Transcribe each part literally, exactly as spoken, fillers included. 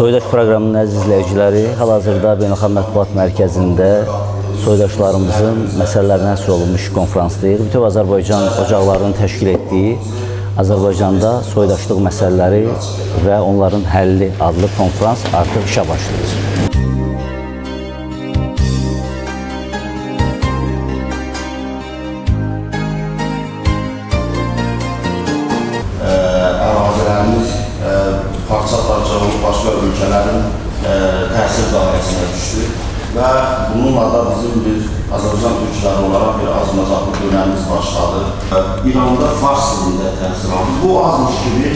Soydaş proqramının əziz izləyiciləri, hal-hazırda Beynəlxalq Mətbuat Mərkəzində soydaşlarımızın məsələlərinə həsr olunmuş konferansdayıq. Bütöv Azərbaycan ocaqlarının təşkil etdiyi Azərbaycanda soydaşlıq məsələləri və onların həlli adlı konferans artıq işə başlayır. Başqa ölkələrin təsir dairəsinə düşdü və bununla da bizim bir Azərbaycan türkləri olaraq bir azınacaqlı dönəmiz başladı. İranda fars dilində təsir aldı. Bu azmış kimi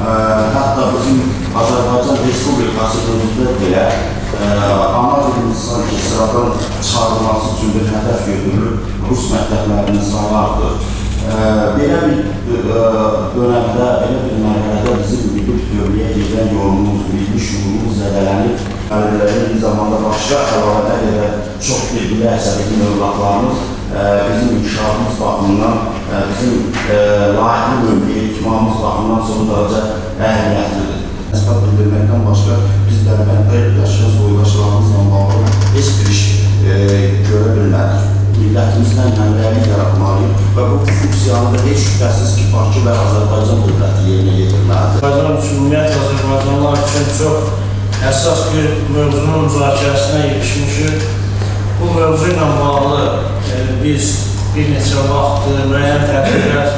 hətta bizim Azərbaycan Respublikasında belə ana dilimizin sıradan çıxarılması üçün bir hədəf götürülür. Rus məktəblərinin saylardır. Belə bir dönəmdə, belə bir mərhələdə bizim hüquq dövriyə gedən yolumuz, bilmiş yolumuz zədələnib. Mərhələrin zamanda başqa əlavədə görə çox bilgili əsərlik mövlaqlarımız bizim inkişafımız baxımından, bizim layiqli mövqeyi tutmamız baxımından son dərəcə əhəmiyyətlidir. Əsbab bildirməkdən başqa biz Dərbənddə yaşayan soydaşlarımızla bağlı heç bir iş görə bilmədik. Millətimizdən mənbəlik yaratmalıyıq və bu funksiyanı da heç şübhəsiz ki, Bakı və Azərbaycan dövləti yerinə yetirməlidir. Azərbaycan üçün, ümumiyyətlə, Azərbaycanlar üçün çox əsas bir mövzunun müzakirəsinə yetişmişik. Bu mövzu ilə bağlı biz bir neçə vaxtdır müəyyən tədbirlər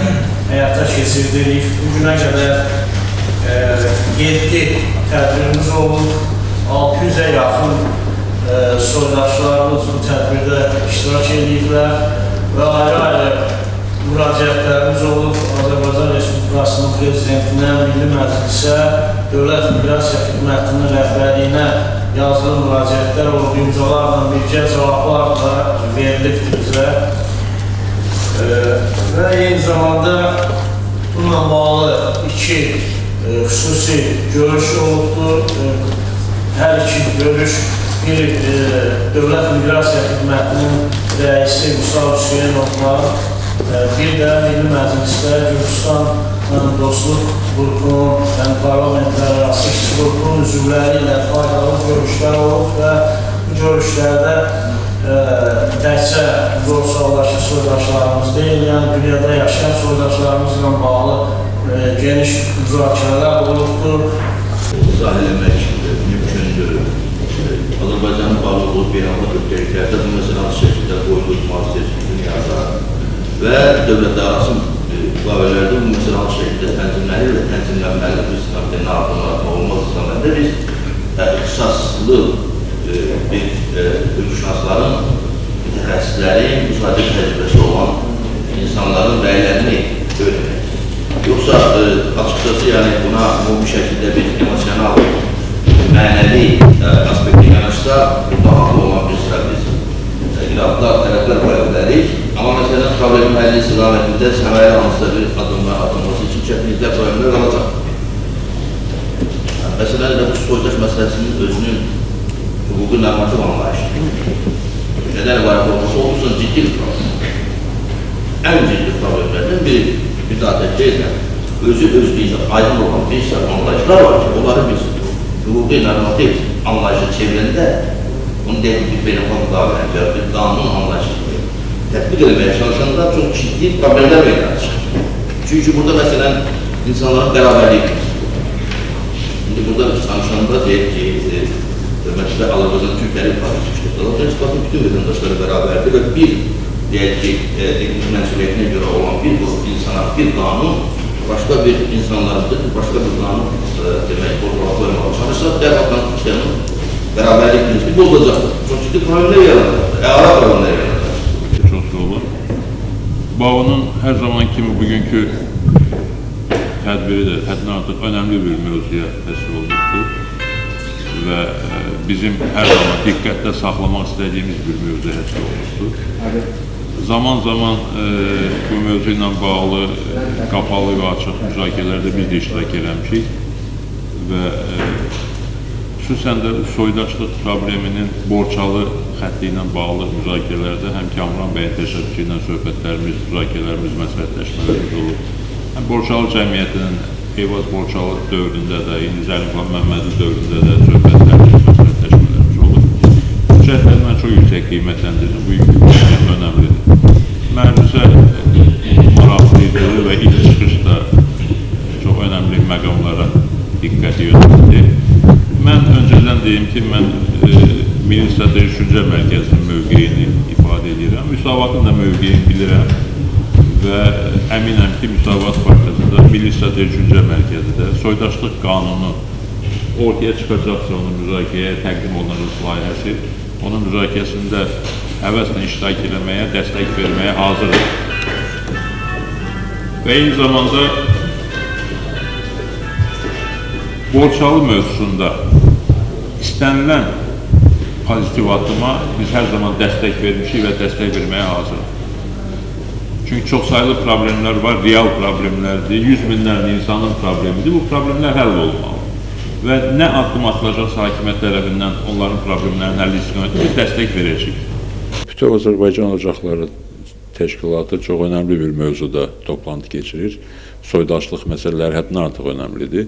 həyata keçirdirik. Bugünə qədər yeddi tədbirimiz olub, altı yüzə yaxın soydaşlarımız bu tədbirdə iştirak ediblər və ayrı-ayrı müraciətlərimiz olub Azərbaycan Respublikasının Prezidentinə, Milli Məclisə, Dövlət Miqrasiya Xidmətinin rəhbərliyinə yazılı müraciətlər olub, imzalarla birgə cavablar da verilibdir bizə. Və eyni zamanda bununla bağlı iki xüsusi görüş olubdur. Hər iki görüş bir Dövlət Miqrasiya Xidmətinin rəisi Musa Hüseynovla, bir də Milli Məclisdə Gürcüstan Dostluq Qrupunun, yəni parlamentlərarası işçi qrupunun üzvləri ilə faydalı görüşlər olub və bu görüşlərdə təkcə borçalıdakı soydaşlarımız deyil, yəni dünyada yaşayan soydaşlarımızla bağlı geniş müzakirələr olubdur. İzah eləmək mümkündür. Azərbaycanın varlığı beynəlxalq ölkəliklərdə bu məsələ şəkildə qoyulmazdır dünyada və dövlətlər arası müqavilələrdə bu məsələ şəkildə tənzimlənir və tənzimlənməli bir strateji addımlar olmaz zamanda biz ixtisaslı bir hüquqşünasların, mütəxəssislərin, müsadir təcrübəsi olan insanların rəylərini görmək. Yoxsa açıqcası yəni buna bu şəkildə bir emosional mənəvi aspekti yanaşsa, bağlı olan bir strateji iradlar, tərəflər qoya bilərik. Amma məsələn, problemin həlli istiqamətində sənayə hansısa bir adımla atılması üçün çətinliklər problemlər qalacaq. Məsələn, bu soydaş məsələsinin özünün hüquqi normativ anlayışı. Nədən var olması olmuşsun, ciddi bir problem. Ən ciddi problemlərdən biri, bir zatət deyilən, özü-özlüyündə aydın olan bir sər anlayışlar var ki, onları biz hüquqi normativ anlayışı çevirəndə onu deyək ki, beynəlxalq davranıcı, bir qanun anlayışı tətbiq edilməyə çalışanda çox ciddi problemlər meydana çıxır. Çünki burada məsələn insanların bərabərliyi var. İndi burada sanışanda deyək ki, hörmətlə Azərbaycan Türkləri partisi çıxdı. Azərbaycan bütün vətəndaşları bərabərdir və bir, deyək ki, iqlim məsuliyyətinə görə olan bir qrup insana bir qanun başqa bir insanlardır, başqa bir qanun demək, qorqağa qoymağa çalışsa, dərbatdan işlənin bərabərlik prinsini bozulacaqdır. Çox ciddi problemlər yaradırlar, əala problemlər yaradırlar. Çox da olur. Bağının hər zaman kimi bugünkü tədbiri də həddən artıq önəmli bir mövzuya təsir olmuşdur və bizim hər zaman diqqətdə saxlamaq istədiyimiz bir mövzuya təsir olmuşdur. Zaman-zaman bu mövzu ilə bağlı qapalı və açıq müzakirələrdə biz də iştirak eləmişik və xüsusən də soydaşlıq probleminin borçalı xətti ilə bağlı müzakirələrdə həm Kamran bəyin təşəbbüsü ilə söhbətlərimiz, müzakirələrimiz, məsləhətləşmələrimiz olub, həm borçalı cəmiyyətinin Eyvaz Borçalı dövründə də, Zəlimxan Məhmədli dövründə də söhbətlərimiz, məsləhətləşmələrimiz olur. Bu cəhətdən mən çox yüksək qiymətləndirdim, bu yüksək önəmlidir. Mərmüzə maraqlıydı və ilk çıxışda çox önəmli məqamlara diqqəti yönəldi. Mən öncədən deyim ki, mən Milli Strateji Düşüncə Mərkəzinin mövqeyini ifadə edirəm, müsavatın da mövqeyini bilirəm. Və əminəm ki, Müsavat Partiyasında, Milli Strateji Düşüncə Mərkəzində soydaşlıq qanunu ortaya çıxacaqsa, onun müzakirəyə təqdim olunan layihəsi, onun müzakirəsində həvəslə iştirak etməyə, dəstək verməyə hazırdır. Və eyni zamanda Borçalı mövzusunda istənilən pozitiv addıma biz hər zaman dəstək vermişik və dəstək verməyə hazırdır. Çünki çoxsaylı problemlər var, real problemlərdir, yüz minlərlə insanın problemidir. Bu problemlər həll olmalı. Və nə addım atılacaq hakimiyyət tərəfindən onların problemlərinin həlli istiqamətində dəstək verəcək. Bütöv Azərbaycan Ocaqları Təşkilatı çox önəmli bir mövzuda toplantı keçirir. Soydaşlıq məsələləri həddindən artıq önəmlidir.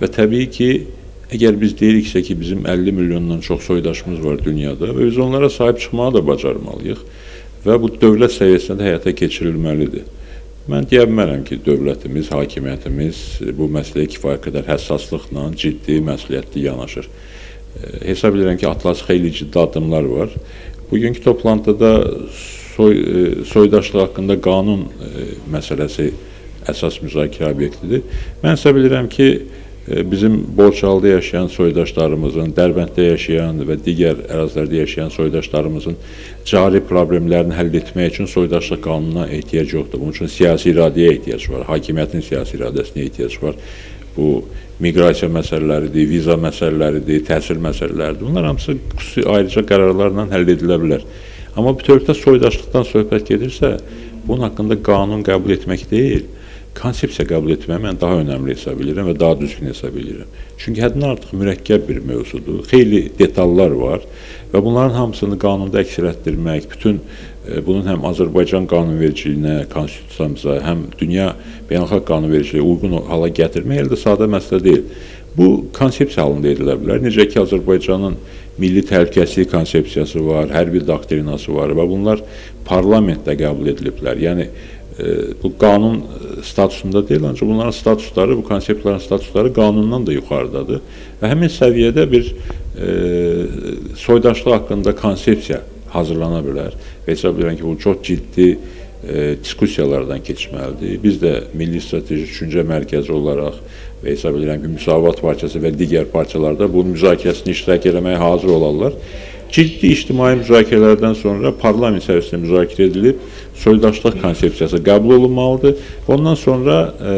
Və təbii ki, əgər biz deyiriksə ki, bizim əlli milyondan çox soydaşımız var dünyada və biz onlara sahib çıxmağı da bacarmalıyıq. Və bu dövlət səviyyəsində həyata keçirilməlidir. Mən deyə bilmərəm ki, dövlətimiz, hakimiyyətimiz bu məsələyə kifayət qədər həssaslıqla, ciddi, məsuliyyətli yanaşır. Hesab edirəm ki, atlas xeyli ciddi addımlar var. Bugünkü toplantıda soy, soydaşlıq haqqında qanun məsələsi əsas müzakirə obyektidir. Mən hesab edirəm ki, bizim Borçalıda yaşayan soydaşlarımızın, Dərbənddə yaşayan və digər ərazilərdə yaşayan soydaşlarımızın cari problemlərini həll etmək üçün soydaşlıq qanununa ehtiyac yoxdur. Bunun üçün siyasi iradəyə ehtiyac var, hakimiyyətin siyasi iradəsinə ehtiyac var. Bu, miqrasiya məsələləridir, viza məsələləridir, təhsil məsələləridir. Bunlar hamısı ayrıca qərarlarla həll edilə bilər. Amma bütövlükdə soydaşlıqdan söhbət gedirsə, bunun haqqında qanun qəbul etmək deyil. Konsepsiya qəbul etməyi mən daha önəmli hesab edirəm və daha düzgün hesab edirəm. Çünki həddindən artıq mürəkkəb bir mövzudur, xeyli detallar var və bunların hamısını qanunda əks etdirmək, bütün e, bunun həm Azərbaycan qanunvericiliyinə, konstitusiyamıza, həm dünya beynəlxalq qanunvericiliyə uyğun hala gətirmək elə də sadə məsələ deyil. Bu konsepsiya halında edilə bilər. Necə ki, Azərbaycanın milli təhlükəsizlik konsepsiyası var, hərbi doktrinası var və bunlar parlamentdə qəbul ediliblər. Yəni, bu qanun statusunda deyil, ancaq bunların statusları, bu konseptlərin statusları qanundan da yuxarıdadır və həmin səviyyədə bir e, soydaşlıq haqqında konsepsiya hazırlana bilər və hesab edirəm ki, bu çox ciddi e, diskusiyalardan keçməlidir. Biz də Milli Strateji Düşüncə Mərkəzi olaraq və hesab edirəm ki, Müsavat Partiyası və digər partiyalarda bunun müzakirəsini iştirak etməyə hazır olarlar. Ciddi ictimai müzakirələrdən sonra parlament səviyyəsində müzakirə edilib, soydaşlıq konsepsiyası qəbul olunmalıdır. Ondan sonra e,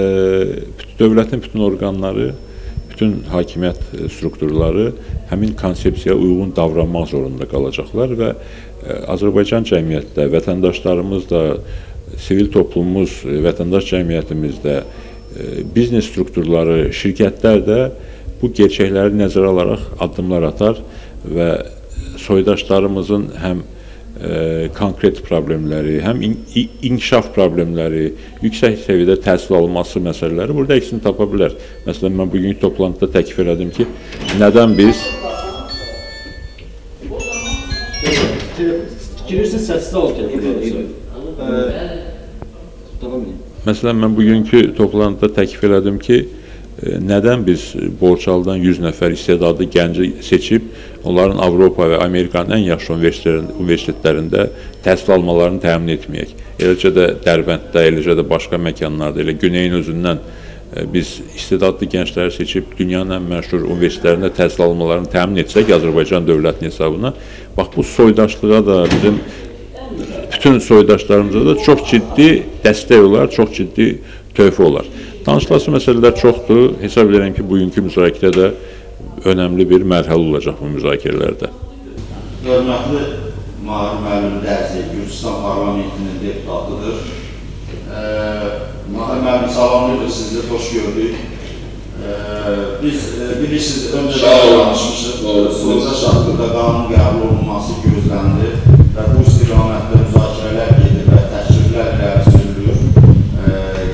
dövlətin bütün orqanları, bütün hakimiyyət strukturları həmin konsepsiyaya uyğun davranmaq zorunda qalacaqlar və e, Azərbaycan cəmiyyəti də, vətəndaşlarımız da, sivil toplumumuz, vətəndaş cəmiyyətimiz də, e, biznes strukturları, şirkətlər də bu gerçəkləri nəzərə alaraq addımlar atar və soydaşlarımızın həm e, konkret problemləri, həm in, in, inkişaf problemləri, yüksək səviyyədə təhsil alınması məsələləri burada əksini tapa bilər. Məsələn, mən bugünkü toplantıda təklif elədim ki, nədən biz... Məsələn, mən bugünkü toplantıda təklif elədim ki, nədən biz Borçalıdan yüz nəfər istedadı gənci seçib, onların Avropa və Amerikanın ən yaxşı universitetlərində təhsil almalarını təmin etməyək? Eləcə də Dərbənddə, eləcə də başqa məkanlarda, elə Güneyin özündən biz istedadlı gəncləri seçib dünyanın ən məşhur universitetlərində təhsil almalarını təmin etsək Azərbaycan dövlətinin hesabına, bax bu soydaşlığa da, bizim bütün soydaşlarımıza da çox ciddi dəstək olar, çox ciddi tövbə olar. Danışılası məsələlər çoxdur. Hesab edirəm ki, bugünkü müzakirədə önəmli bir mərhəl olacaq bu müzakirələrdə. Hörmətli Mahir müəllim dərzi Gürcüstan Parlamentinin deputatıdır. Mahir müəllim salamlıyıq, sizi xoş gördük. Biz bilirsiniz, öncədə danışmışıq, soydaş haqqında qanun qəbul olunması gözləndi və bu istiqamətdə müzakirələr gedir və təşkillər sürülür,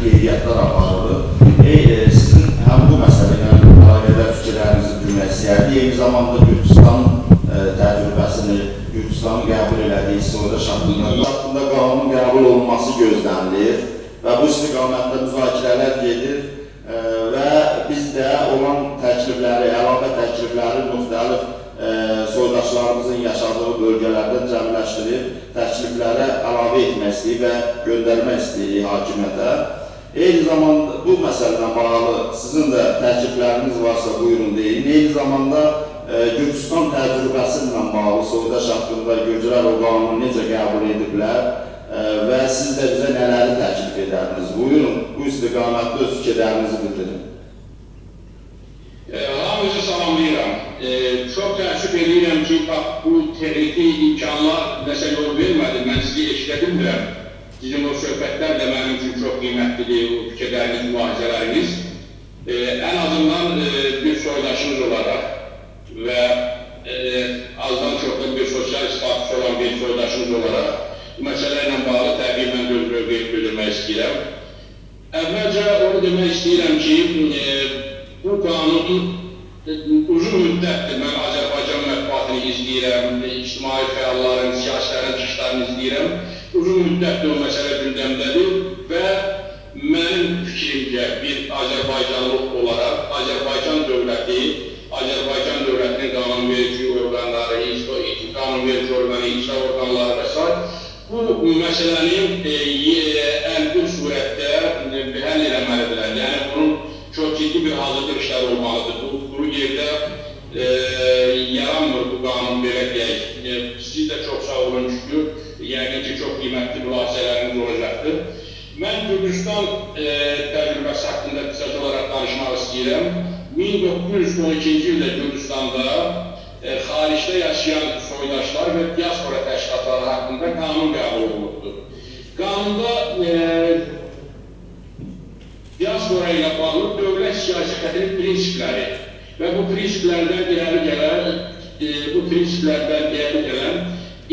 qeydiyyatlar aparılır. Sizin zamanda Gürcüstanın təcrübəsini, Gürcüstanın qəbul elədiyi soydaş haqqında qanunun qəbul olunması gözlənilir və bu istiqamətdə müzakirələr gedir və biz də olan təklifləri, əlavə təklifləri müxtəlif soydaşlarımızın yaşadığı bölgələrdən cəmləşdirib təkliflərə əlavə etmək istəyir və göndərmək istəyir hakimiyyətə. Eyni zamanda bu məsələdən bağlı sizin də təklifləriniz varsa buyurun deyin. Eyni zamanda Gürcüstan təcrübəsi ilə bağlı soydaş haqqında Gürcülər o qanunu necə qəbul ediblər və siz də bizə nələri təklif edərdiniz? Buyurun, bu istiqamətdə öz fikirlərinizi bildirin. Hamınızı salamlayıram. Çox təəssüf edirəm ki, bu texniki imkanlar məsələ ol vermədi, mən sizi eşitlədirmirəm. Sizin o söhbətlər də mənim üçün çox qiymətlidir, o fikirləriniz, müalicələriniz. Ən azından bir soydaşınız olaraq və azdan çoxdan bir sosial status olan bir soydaşınız olaraq bu məsələ ilə bağlı təqribən bildirmək istəyirəm. Əvvəlcə onu demək istəyirəm ki, bu qanunun uzun müddətdir. Mən Azərbaycan mətbuatını izləyirəm, ictimai fəalların, siyasilərin çıxışlarını izləyirəm. Uzun müddətlə o məsələ gündəmdədir və mənim fikrimcə bir Azərbaycanlı olaraq Azərbaycan dövləti, Azərbaycan dövlətinin qanunverici orqanları, qanunverici orqanı, insan orqanları və s. bu məsələnin ən bir surətdə həll eləməlidirlər. Yəni, bunun çox ciddi bir hazırlıq işləri olmalıdır. Bu yerdə yaranmır bu qanun, belə deyək. Siz də çox sağ olun, şükür. Yəqin ki, çox qiymətli mülasələriniz olacaqdır. Mən Gürcüstan təcrübəsi haqqında qısaca olaraq danışmaq istəyirəm. min doqquz yüz on ikinci ildə Gürcüstanda xaricdə yaşayan soydaşlar və diaspora təşkilatları haqqında qanun qəbul olunubdur. Qanunda diaspora ilə bağlı dövlət siyasətinin prinsipləri və bu prinsiplərdən deyəli gələn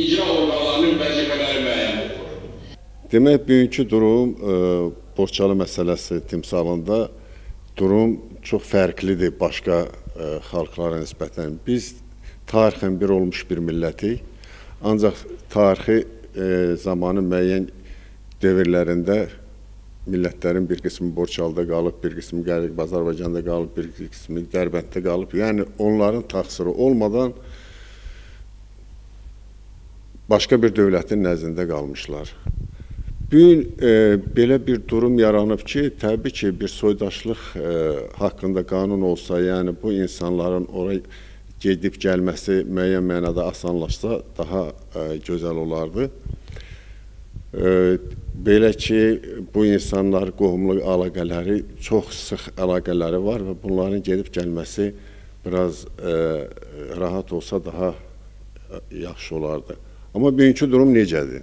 icra orqanlarının vəzifələri müəyyən olunur. Demək, bugünkü durum, Borçalı məsələsi timsalında durum çox fərqlidir başqa xalqlara nisbətən. Biz tarixən bir olmuş bir millətik, ancaq tarixi zamanı müəyyən dövrlərində millətlərin bir qismi Borçalıda qalıb, bir qismi Azərbaycanda qalıb, bir qismi Dərbənddə qalıb. Yəni, onların təqsiri olmadan başqa bir dövlətin nəzdində qalmışlar. Bugün belə bir durum yaranıb ki, təbii ki, bir soydaşlıq haqqında qanun olsa, yəni bu insanların oraya gedib gəlməsi müəyyən mənada asanlaşsa daha gözəl olardı. Belə ki, bu insanlar qohumlu əlaqələri, çox sıx əlaqələri var və bunların gedib gəlməsi biraz rahat olsa daha yaxşı olardı. Amma bugünkü durum necədir?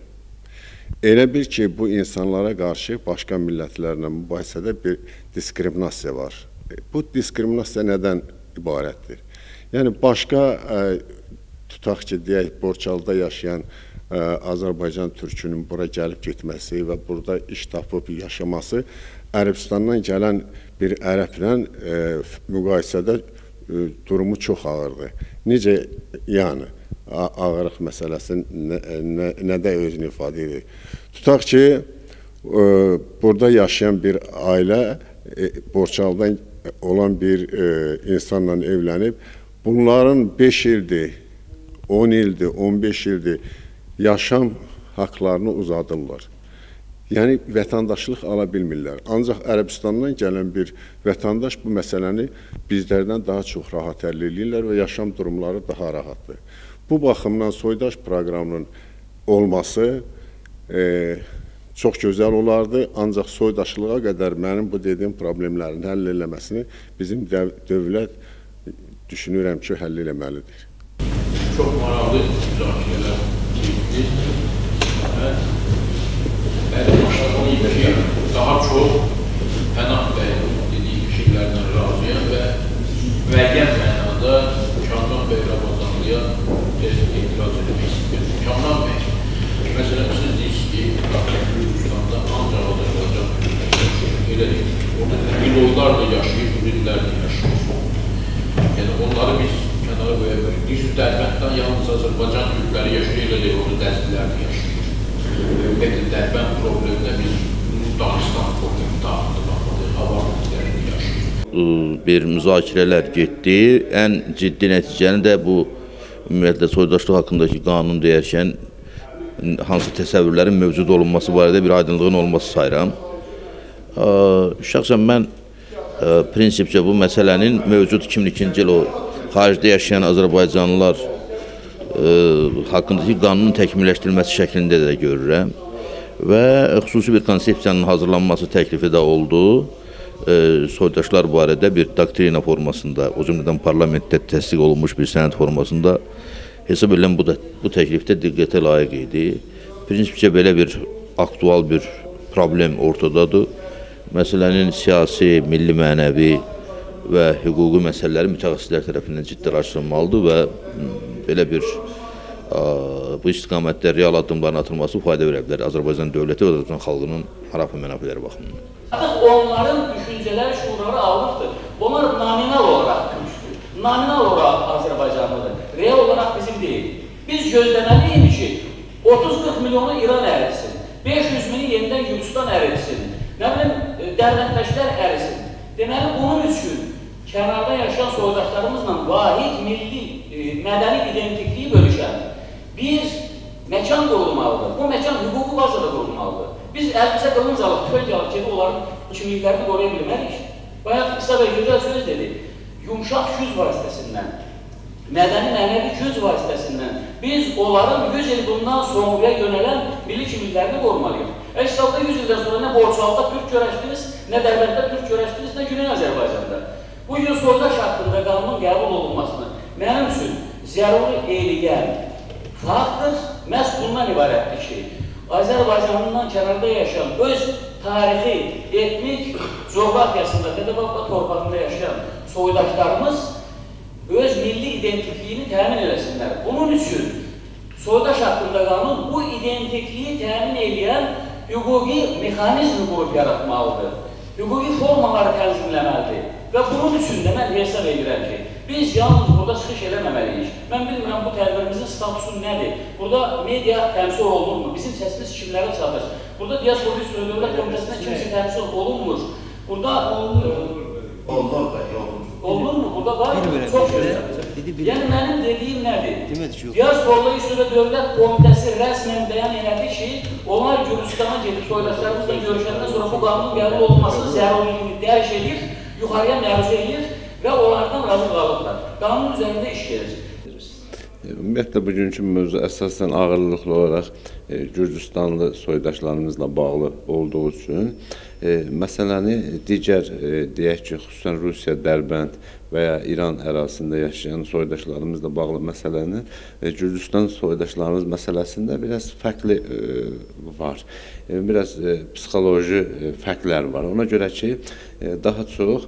Elə bil ki, bu insanlara qarşı başqa millətlərlə mübahisədə bir diskriminasiya var. Bu diskriminasiya nədən ibarətdir? Yəni, başqa, tutaq ki, deyək, Borçalıda yaşayan Azərbaycan türkünün bura gəlib getməsi və burada iş tapıb yaşaması Ərəbistandan gələn bir ərəblə müqayisədə durumu çox ağırdır. Necə yəni? Ağırlıq məsələsi nədə özünü ifadə edir? Tutaq ki, burada yaşayan bir ailə Borçalıdan olan bir insanla evlənib, bunların beş ildir, on ildir, on beş ildir yaşam haqlarını uzadırlar. Yəni, vətəndaşlıq ala bilmirlər. Ancaq Ərəbistandan gələn bir vətəndaş bu məsələni bizlərdən daha çox rahat həll edirlər və yaşam durumları daha rahatdır. Bu baxımdan soydaş proqramının olması çox gözəl olardı, ancaq soydaşlığa qədər mənim bu dediyim problemlərin həll eləməsini bizim dövlət düşünürəm ki, həll eləməlidir. Çox maraqlı müzakirələr keçdi. Bəzi başlarım ki, daha çox Pənah bəy dediyi fikirlərlə razıyam və müəyyən mənada Kamran bəy Ramazanlıya etiraz edilmək istəyir. Kamran bəy, məsələn, siz deyirsiniz ki, Gürcüstanda ancaq Azərbaycan elədir. Orada milyonlarla yaşayıb, millərlə yaşayıb. Yəni, onları biz kənara da böyle böyle. Deyirsiz, Dərbənddən yalnız Azərbaycan türkləri yaşayır, elə onu dəstələrdə yaşayır. Peki, Dərbənd problemində biz Dağıstan problemi dağıldı, baxmadıq, hava problemini yaşayır. Bir müzakirələr getdi. Ən ciddi nəticəni də bu, ümumiyyətlə, soydaşlıq haqqındakı qanun deyərkən, hansı təsəvvürlərin mövcud olunması barədə bir aydınlığın olması sayıram. Şəxsən mən prinsipcə bu məsələnin mövcud iki min ikinci il o xaricdə yaşayan Azərbaycanlılar haqqındakı qanunun təkmilləşdirilməsi şəklində də görürəm və xüsusi bir konsepsiyanın hazırlanması təklifi də oldu. Soydaşlar barədə bir doktrina formasında, o cümlədən parlamentdə təsdiq olunmuş bir sənəd formasında hesab edilən bu, bu təklifdə diqqətə layiq idi. Prinsipcə belə bir aktual bir problem ortadadır. Məsələnin siyasi, milli mənəvi və hüquqi məsələləri mütəxəssislər tərəfindən ciddi araşdırılmalıdır və belə bir bu istiqamətdə real addımların atılması fayda verə bilər Azərbaycan dövləti və Azərbaycan xalqının həraf və mənafələri baxımından. Onların düşüncələr şuurları ağırlıqdır. Onlar nominal olaraq güclü, nominal olaraq Azərbaycanlıdır. Real olaraq bizim deyil. Biz gözləməliyik ki, otuz qırx milyonu İran ərilsin, beş yüz mini yenidən Gürcüstan ərilsin, nə biləm, Dərbəndəkilər ərilsin. Deməli, bunun üçün kənarda yaşayan soydaşlarımızla vahid milli, mədəni identikliyi bölüşən bir məkan qurulmalıdır. Bu məkan hüquqi bazada qurulmalıdır. Biz əlimizə qılınc alıq, tüfəng alıq ki, onların kimliklərini qoruya bilməliyik. Bayaq qısa və gözəl söz dedi, yumşaq güc vasitəsindən, mədəni mənəvi güc vasitəsindən biz onların yüz il bundan sonraya yönələn milli kimliklərini qorumalıyıq. Əksəldə yüz ildən sonra nə Borçalıda türk görəşdiniz, nə Dərbənddə türk görəşdiniz, nə Güney Azərbaycanda. Bugün soydaş haqqında qanunun qəbul olunmasını mənim üçün zəruri eyliyə faktdır, məhz bundan ibarətdir ki, Azərbaycanından kənarda yaşayan, öz tarixi, etnik coğrafiyasında, Dədəbabba torpağında yaşayan soydaşlarımız öz milli identikliyini təmin eləsinlər. Bunun üçün soydaş haqqında qanun bu identikliyi təmin eləyən hüquqi mexanizmi qoyub yaratmalıdır, hüquqi formaları tənzimləməlidir və bunun üçün də mən hesab edirəm ki, biz yalnız burada çıxış eləməməliyik. Mən bilmirəm, bu tədbirimizin statusu nədir? Burada media təmsil olunurmu? Bizim səsimiz kimlərə çatır? Burada Diasporla İş üzrə Dövlət Komitəsində kimsə təmsil olunmur? Burada olunur da, olunur mu? Burada var, çox gözəl. Yəni, mənim dediyim nədir? Diasporla İş üzrə Dövlət Komitəsi rəsmən bəyan elədi ki, onlar Gürcüstana gedib soydaşlarımızla görüşəndən sonra bu qanunun qəbul olunmasını zəruriyini dərk edir, yuxarıya məruz edir və onlardan razı qalırlar. Qanun üzərində iş gedir. Ümumiyyətlə, bugünkü mövzu əsasən ağırlıqlı olaraq Gürcüstanlı soydaşlarımızla bağlı olduğu üçün məsələni digər, deyək ki, xüsusən Rusiya, Dərbənd və ya İran ərazisində yaşayan soydaşlarımızla bağlı məsələnin Gürcüstan soydaşlarımız məsələsində biraz fərqli var. Biraz psixoloji fərqlər var. Ona görə ki, daha çox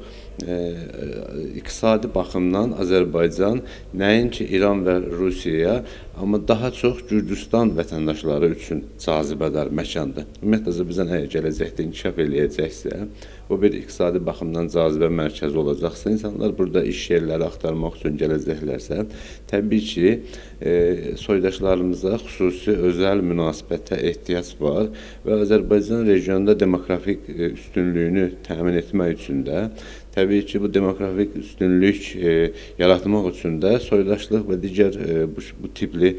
iqtisadi baxımdan Azərbaycan nəinki İran və Rusiyaya, amma daha çox Gürcüstan vətəndaşları üçün cazibədar məkandır. Ümumiyyətlə, bizə nəyə gələcəkdir, inkişaf eləyəcəksə, o bir iqtisadi baxımdan cazibə mərkəzi olacaqsa, insanlar burada iş yerləri axtarmaq üçün gələcəklərsə, təbii ki, soydaşlarımıza xüsusi özəl münasibətə ehtiyac var və Azərbaycan regionda demografik üstünlüyünü təmin etmək üçün də təbii ki, bu demografik üstünlük yaratmaq üçün də soydaşlıq və digər bu tipli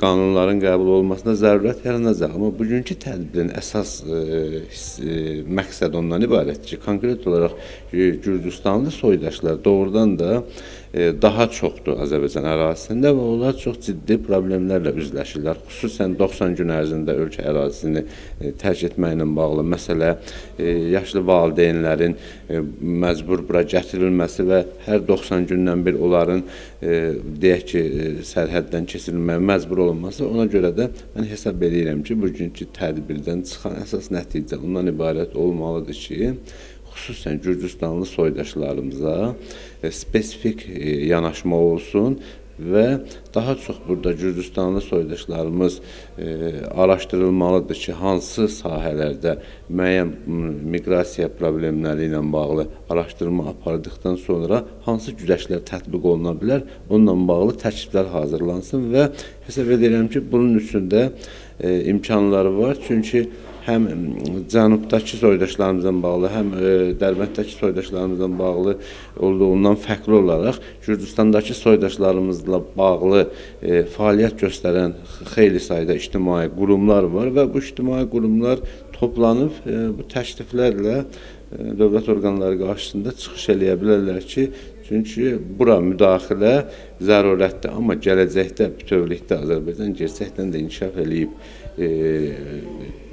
qanunların qəbul olmasına zərurət yaranacaq. Amma bugünkü tədbirin əsas məqsəd ondan ibarətdir ki, konkret olaraq Gürcüstanlı soydaşlar doğrudan da daha çoxdur Azərbaycan ərazisində və onlar çox ciddi problemlərlə üzləşirlər. Xüsusən doxsan gün ərzində ölkə ərazisini tərk etməklə bağlı məsələ, yaşlı valideynlərin məcbur bura gətirilməsi və hər doxsan gündən bir onların deyək ki, sərhəddən keçirilməyə məcbur olunması. Ona görə də mən hesab edirəm ki, bugünkü tədbirdən çıxan əsas nəticə ondan ibarət olmalıdır ki, xüsusən Gürcüstanlı soydaşlarımıza spesifik yanaşma olsun və daha çox burada Gürcüstanlı soydaşlarımız e, araşdırılmalıdır ki, hansı sahələrdə müəyyən miqrasiya problemləri ilə bağlı araşdırma apardıqdan sonra hansı güzəştlər tətbiq oluna bilər, onunla bağlı təkliflər hazırlansın və hesab edirəm ki, bunun üçün də e, imkanları var. Çünki həm cənubdakı soydaşlarımızdan bağlı, həm Dərbəndəki soydaşlarımızdan bağlı olduğundan fərqli olaraq Gürcüstandakı soydaşlarımızla bağlı e, fəaliyyət göstərən xeyli sayda ictimai qurumlar var və bu ictimai qurumlar toplanıb e, bu təkliflərlə e, dövlət orqanları qarşısında çıxış eləyə bilərlər ki, çünki bura müdaxilə zərurətdir, amma gələcəkdə bütövlükdə Azərbaycan gerçəkdən də inkişaf eləyib, e,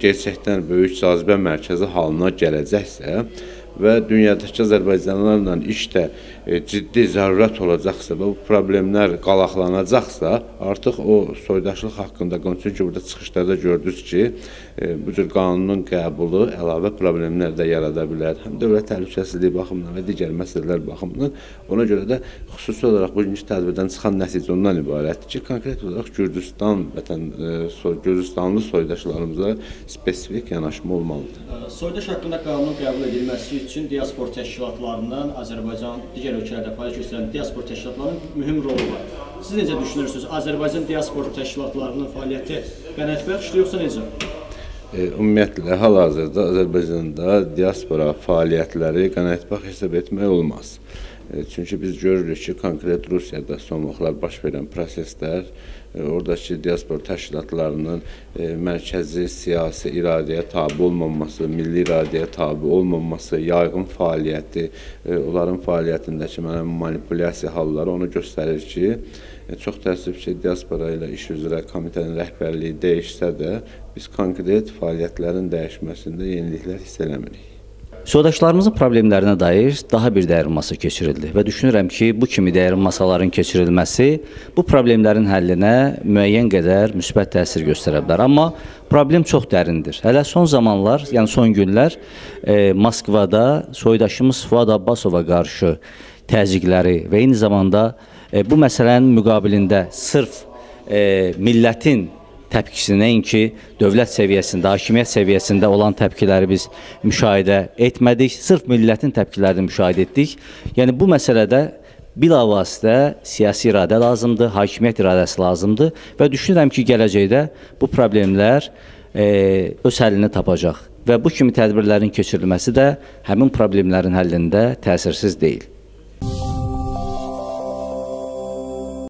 gerçəkdən böyük cazibə mərkəzi halına gələcəksə və dünyadakı Azərbaycanlarla işdə e, ciddi zərurət olacaqsa və bu problemlər qalaqlanacaqsa, artıq o soydaşlıq haqqında konuşun ki, burada çıxışlarda gördünüz ki, e, bu cür qanunun qəbulu əlavə problemlər də yarada bilər, həm dövlət təhlükəsizliyi baxımından və digər məsələlər baxımından. Ona görə də xüsusi olaraq bugünkü tədbirdən çıxan nəticə ondan ibarətdir ki, konkret olaraq Gürcüstan vətən, e, soy, Gürcüstanlı soydaşlarımıza spesifik yanaşma olmalıdır. Soydaş haqqında qanunun qəbul edilməsi üçün diaspor təşkilatlarından, Azərbaycan digər ölkələrdə fəaliyyət göstərən diaspor təşkilatlarının mühüm rolu var. Siz necə düşünürsünüz? Azərbaycan diaspor təşkilatlarının fəaliyyəti bənədbər işləyir, yoxsa necə? Ümumiyyətlə, hal-hazırda Azərbaycanda diaspora fəaliyyətləri qənaətbəxş hesab etmək olmaz. Çünki biz görürük ki, konkret Rusiyada son vaxtlar baş verən proseslər, oradakı diaspora təşkilatlarının mərkəzi siyasi iradəyə tabi olmaması, milli iradəyə tabi olmaması, yayğın fəaliyyəti, onların fəaliyyətindəki manipulyasiya halları onu göstərir ki, çox təəssüf ki, diaspora ilə iş üzrə komitənin rəhbərliyi dəyişsə də, biz konkret fəaliyyətlərin dəyişməsində yeniliklər hiss eləmirik. Soydaşlarımızın problemlərinə dair daha bir dəyirmanması keçirildi və düşünürəm ki, bu kimi dəyirmanmasaların keçirilməsi bu problemlərin həllinə müəyyən qədər müsbət təsir göstərə bilər. Amma problem çox dərindir. Hələ son zamanlar, yəni son günlər e, Moskvada soydaşımız Fuad Abbasova qarşı təzyiqləri və eyni zamanda e, bu məsələnin müqabilində sırf e, millətin təpkisini, nəinki dövlət səviyyəsində, hakimiyyət səviyyəsində olan təpkiləri biz müşahidə etmədik, sırf millətin təpkilərini müşahidə etdik. Yəni bu məsələdə bilavasitə siyasi iradə lazımdır, hakimiyyət iradəsi lazımdır və düşünürəm ki, gələcəkdə bu problemlər e, öz həllini tapacaq və bu kimi tədbirlərin keçirilməsi də həmin problemlərin həllində təsirsiz deyil.